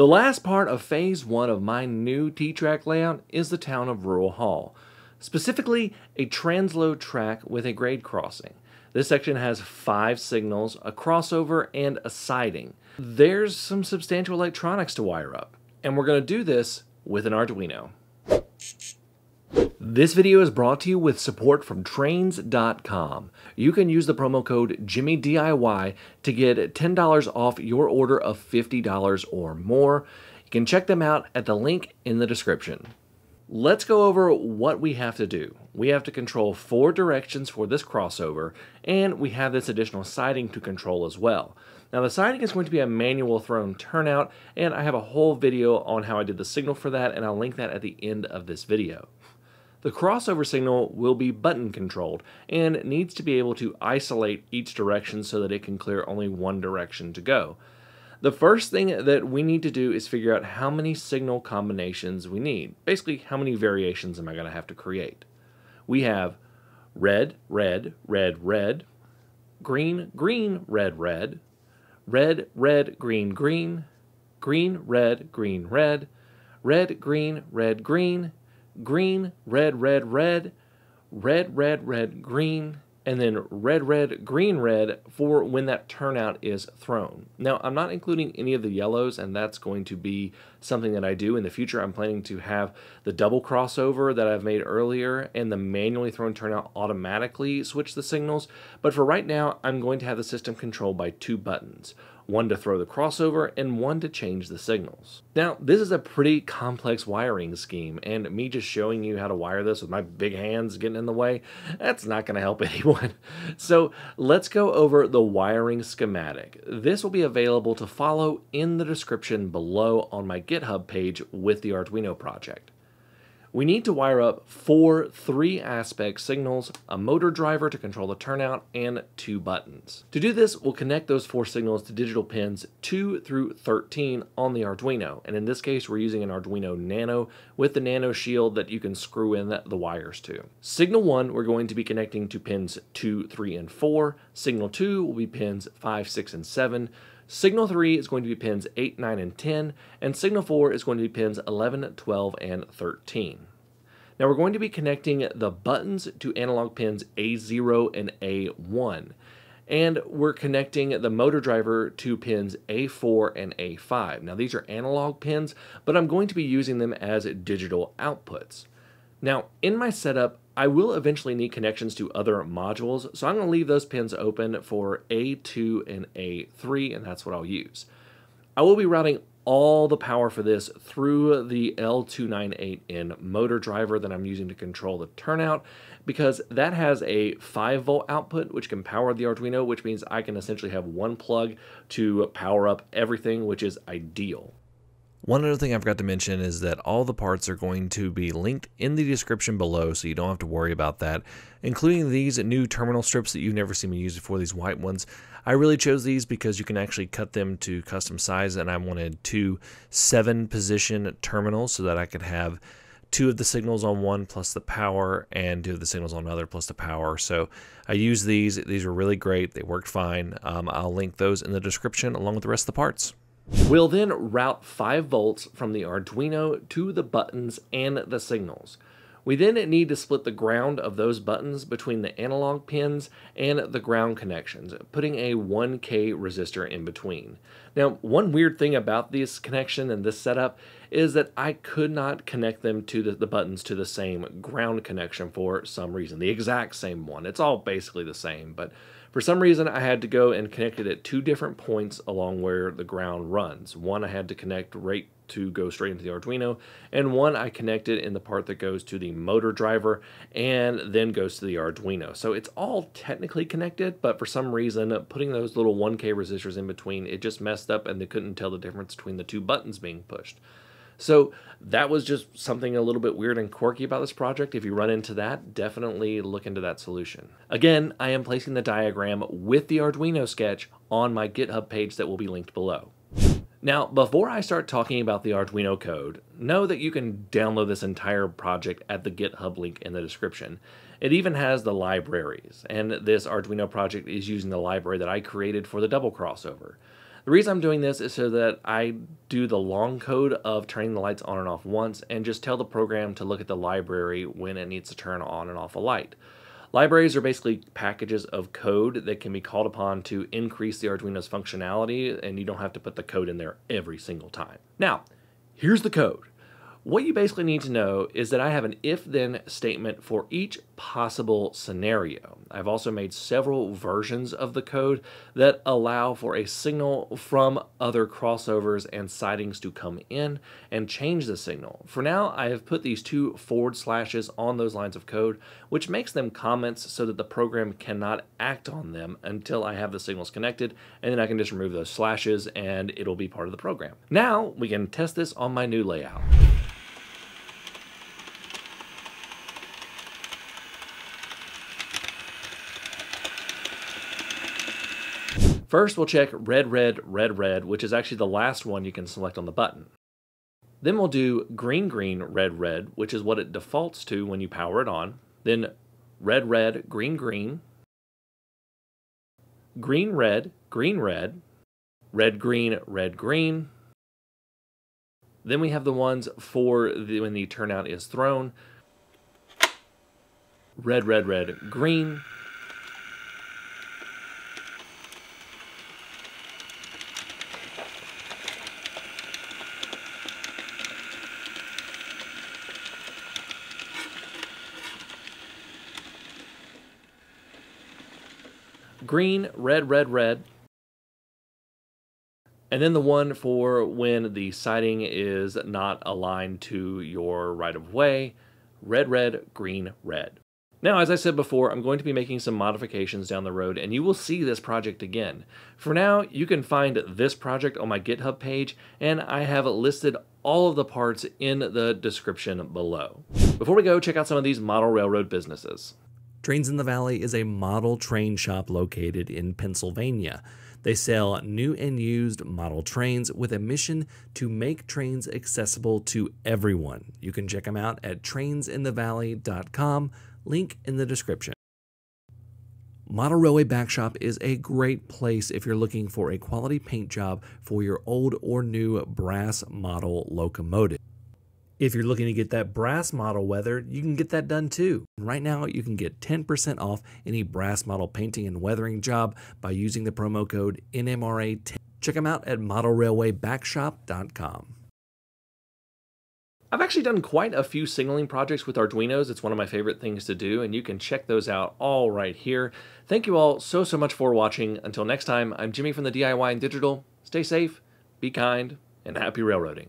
The last part of phase one of my new T-track layout is the town of Rural Hall, specifically a transload track with a grade crossing. This section has 5 signals, a crossover, and a siding. There's some substantial electronics to wire up, and we're going to do this with an Arduino. This video is brought to you with support from trains.com. You can use the promo code JimmyDIY to get $10 off your order of $50 or more. You can check them out at the link in the description. Let's go over what we have to do. We have to control 4 directions for this crossover, and we have this additional siding to control as well. Now the siding is going to be a manual thrown turnout, and I have a whole video on how I did the signal for that, and I'll link that at the end of this video. The crossover signal will be button controlled and needs to be able to isolate each direction so that it can clear only one direction to go. The first thing that we need to do is figure out how many signal combinations we need. Basically, how many variations am I going to have to create? We have red, red, red, red, green, green, red, red, red, red, green, green, green, red, green, red, red, green, red, green, green, red, red, red, red, red, red, green, and then red, red, green, red for when that turnout is thrown. Now, I'm not including any of the yellows, and that's going to be something that I do in the future. I'm planning to have the double crossover that I've made earlier and the manually thrown turnout automatically switch the signals. But for right now, I'm going to have the system controlled by 2 buttons. One to throw the crossover, and one to change the signals. Now, this is a pretty complex wiring scheme, and me just showing you how to wire this with my big hands getting in the way, that's not going to help anyone. So let's go over the wiring schematic. This will be available to follow in the description below on my GitHub page with the Arduino project. We need to wire up 4 3-aspect signals, a motor driver to control the turnout, and 2 buttons. To do this, we'll connect those 4 signals to digital pins 2 through 13 on the Arduino, and in this case we're using an Arduino Nano with the Nano shield that you can screw in the wires to. Signal 1 we're going to be connecting to pins 2, 3, and 4. Signal 2 will be pins 5, 6, and 7. Signal 3 is going to be pins 8, 9, and 10, and signal 4 is going to be pins 11, 12, and 13. Now we're going to be connecting the buttons to analog pins A0 and A1, and we're connecting the motor driver to pins A4 and A5. Now these are analog pins, but I'm going to be using them as digital outputs. Now in my setup, I will eventually need connections to other modules, so I'm going to leave those pins open for A2 and A3, and that's what I'll use. I will be routing all the power for this through the L298N motor driver that I'm using to control the turnout, because that has a 5-volt output which can power the Arduino, which means I can essentially have one plug to power up everything, which is ideal. One other thing I forgot to mention is that all the parts are going to be linked in the description below, so you don't have to worry about that, including these new terminal strips that you've never seen me use before, these white ones. I really chose these because you can actually cut them to custom size, and I wanted 2 7-position terminals so that I could have 2 of the signals on one plus the power, and 2 of the signals on another plus the power. So I used these. These were really great. They worked fine. I'll link those in the description along with the rest of the parts. We'll then route 5 volts from the Arduino to the buttons and the signals. We then need to split the ground of those buttons between the analog pins and the ground connections, putting a 1K resistor in between. Now, one weird thing about this connection and this setup is that I could not connect them to the buttons to the same ground connection for some reason, the exact same one. It's all basically the same, but for some reason I had to go and connect it at 2 different points along where the ground runs. One I had to connect right to go straight into the Arduino, and one I connected in the part that goes to the motor driver and then goes to the Arduino. So it's all technically connected, but for some reason putting those little 1K resistors in between, it just messed up and they couldn't tell the difference between the 2 buttons being pushed. So that was just something a little bit weird and quirky about this project. If you run into that, definitely look into that solution. Again, I am placing the diagram with the Arduino sketch on my GitHub page that will be linked below. Now, before I start talking about the Arduino code, know that you can download this entire project at the GitHub link in the description. It even has the libraries, and this Arduino project is using the library that I created for the double crossover. The reason I'm doing this is so that I do the long code of turning the lights on and off once and just tell the program to look at the library when it needs to turn on and off a light. Libraries are basically packages of code that can be called upon to increase the Arduino's functionality, and you don't have to put the code in there every single time. Now, here's the code. What you basically need to know is that I have an if-then statement for each possible scenario. I've also made several versions of the code that allow for a signal from other crossovers and sidings to come in and change the signal. For now, I have put these two forward slashes on those lines of code, which makes them comments so that the program cannot act on them until I have the signals connected, and then I can just remove those slashes and it'll be part of the program. Now we can test this on my new layout. First, we'll check red, red, red, red, which is actually the last one you can select on the button. Then we'll do green, green, red, red, which is what it defaults to when you power it on. Then red, red, green, green, green, red, green, red, red, green, red, green. Then we have the ones for when the turnout is thrown. Red, red, red, green. Green, red, red, red. And then the one for when the siding is not aligned to your right-of-way. Red, red, green, red. Now, as I said before, I'm going to be making some modifications down the road, and you will see this project again. For now, you can find this project on my GitHub page, and I have listed all of the parts in the description below. Before we go, check out some of these model railroad businesses. Trains in the Valley is a model train shop located in Pennsylvania. They sell new and used model trains with a mission to make trains accessible to everyone. You can check them out at trainsinthevalley.com, link in the description. Model Railway Backshop is a great place if you're looking for a quality paint job for your old or new brass model locomotive. If you're looking to get that brass model weathered, you can get that done too. Right now, you can get 10% off any brass model painting and weathering job by using the promo code NMRA10. Check them out at modelrailwaybackshop.com. I've actually done quite a few signaling projects with Arduinos. It's one of my favorite things to do, and you can check those out all right here. Thank you all so, so much for watching. Until next time, I'm Jimmy from the DIY and Digital. Stay safe, be kind, and happy railroading.